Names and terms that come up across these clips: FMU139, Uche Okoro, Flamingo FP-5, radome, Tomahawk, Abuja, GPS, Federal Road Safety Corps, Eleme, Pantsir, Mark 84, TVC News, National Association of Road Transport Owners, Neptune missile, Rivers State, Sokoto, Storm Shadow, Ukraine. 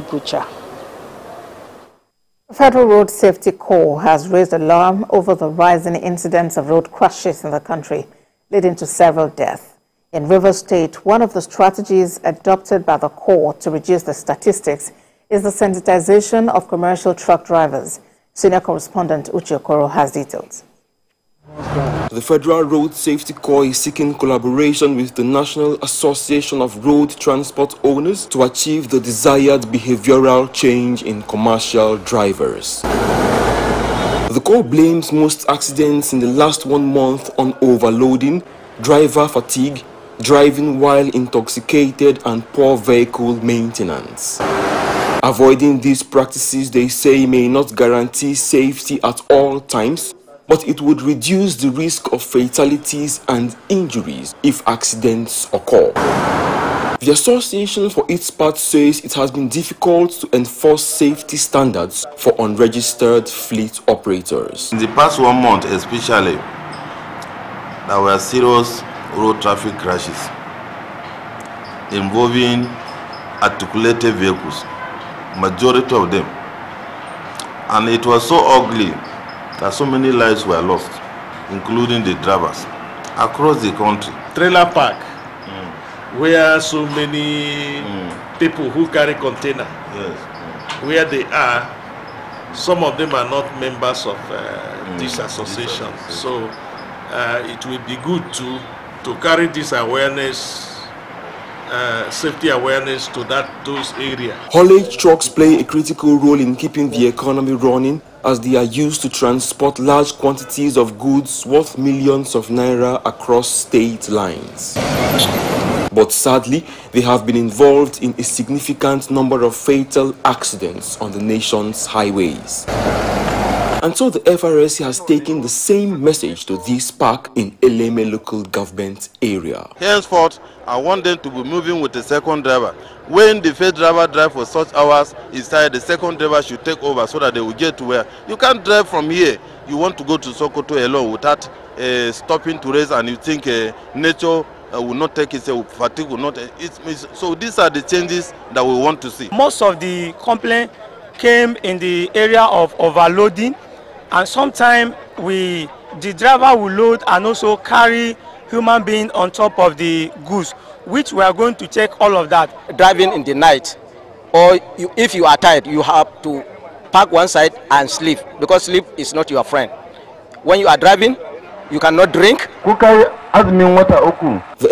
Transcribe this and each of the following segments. Abuja. The Federal Road Safety Corps has raised alarm over the rising incidents of road crashes in the country, leading to several deaths. In Rivers State, one of the strategies adopted by the Corps to reduce the statistics is the sensitization of commercial truck drivers. Senior correspondent Uche Okoro has details. The Federal Road Safety Corps is seeking collaboration with the National Association of Road Transport Owners to achieve the desired behavioral change in commercial drivers. The Corps blames most accidents in the last 1 month on overloading, driver fatigue, driving while intoxicated, and poor vehicle maintenance. Avoiding these practices, they say, may not guarantee safety at all times, but it would reduce the risk of fatalities and injuries if accidents occur. The association, for its part, says it has been difficult to enforce safety standards for unregistered fleet operators. In the past 1 month, especially, there were serious road traffic crashes involving articulated vehicles, majority of them, and it was so ugly that so many lives were lost, including the drivers, across the country. Trailer park, where so many people who carry container, where they are, some of them are not members of this association. So it will be good to carry this awareness, safety awareness, to those areas. Haulage trucks play a critical role in keeping the economy running, as they are used to transport large quantities of goods worth millions of naira across state lines. But sadly, they have been involved in a significant number of fatal accidents on the nation's highways. And so the FRSC has taken the same message to this park in Eleme local government area. Henceforth, I want them to be moving with the second driver. When the first driver drives for such hours inside, the second driver should take over so that they will get to where. You can't drive from here. You want to go to Sokoto alone without stopping to rest, and you think nature will not take it, fatigue will not. So these are the changes that we want to see. Most of the complaint came in the area of overloading. And sometimes the driver will load and also carry human beings on top of the goods, which we are going to check all of that. Driving in the night, or if you are tired, you have to park one side and sleep, because sleep is not your friend. When you are driving, you cannot drink. The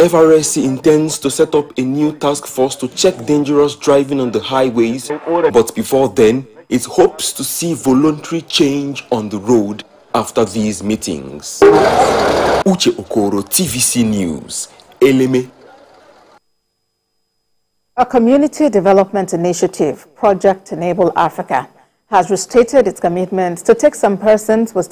FRSC intends to set up a new task force to check dangerous driving on the highways, but before then, it hopes to see voluntary change on the road after these meetings. Uche Okoro, TVC News, Eleme. A community development initiative, Project Enable Africa, has restated its commitment to take some persons with